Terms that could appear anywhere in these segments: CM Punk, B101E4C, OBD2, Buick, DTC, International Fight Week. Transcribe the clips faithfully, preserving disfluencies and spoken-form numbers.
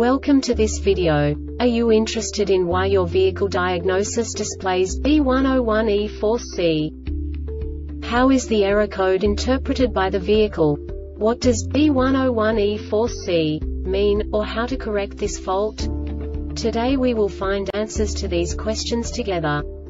Welcome to this video. Are you interested in why your vehicle diagnosis displays B one zero one E four C? How is the error code interpreted by the vehicle? What does B one zero one E four C mean, or how to correct this fault? Today we will find answers to these questions together.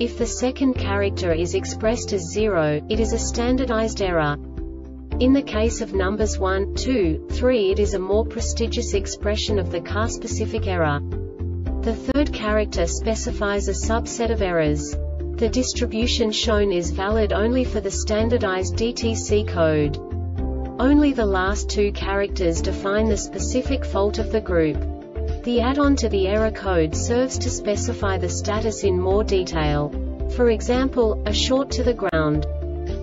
If the second character is expressed as zero, it is a standardized error. In the case of numbers one, two, three, it is a more prestigious expression of the car-specific error. The third character specifies a subset of errors. The distribution shown is valid only for the standardized D T C code. Only the last two characters define the specific fault of the group. The add-on to the error code serves to specify the status in more detail. For example, a short to the ground.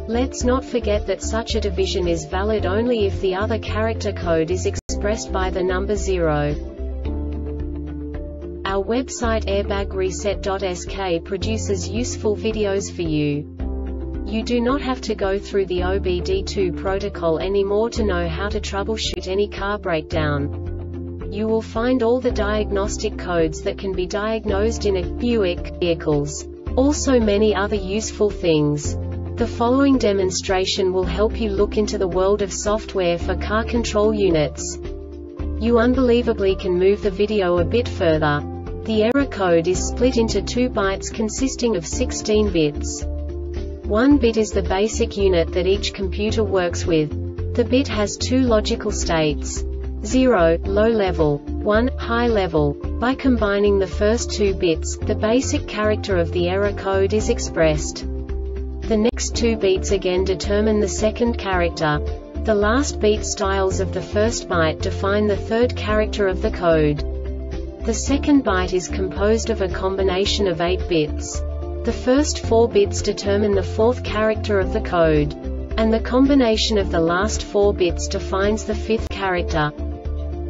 Let's not forget that such a division is valid only if the other character code is expressed by the number zero. Our website airbag reset dot S K produces useful videos for you. You do not have to go through the O B D two protocol anymore to know how to troubleshoot any car breakdown. You will find all the diagnostic codes that can be diagnosed in a Buick vehicles. Also many other useful things. The following demonstration will help you look into the world of software for car control units. You unbelievably can move the video a bit further. The error code is split into two bytes consisting of sixteen bits. One bit is the basic unit that each computer works with. The bit has two logical states: zero, low level, one, high level. By combining the first two bits, the basic character of the error code is expressed. The next two beats again determine the second character. The last beat styles of the first byte define the third character of the code. The second byte is composed of a combination of eight bits. The first four bits determine the fourth character of the code, and the combination of the last four bits defines the fifth character.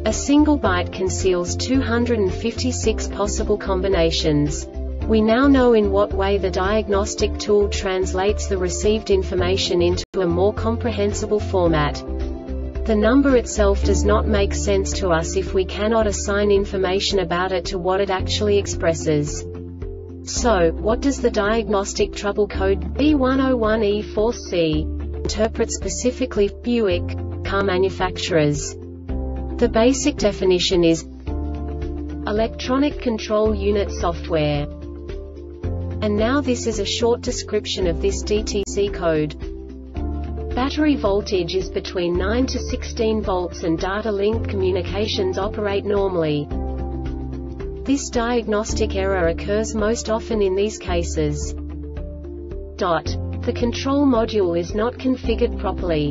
A single byte conceals two hundred fifty-six possible combinations. We now know in what way the diagnostic tool translates the received information into a more comprehensible format. The number itself does not make sense to us if we cannot assign information about it to what it actually expresses. So, what does the diagnostic trouble code B one zero one E four C interpret specifically for Buick car manufacturers? The basic definition is electronic control unit software. And now this is a short description of this D T C code. Battery voltage is between nine to sixteen volts and data link communications operate normally. This diagnostic error occurs most often in these cases. Dot. The control module is not configured properly.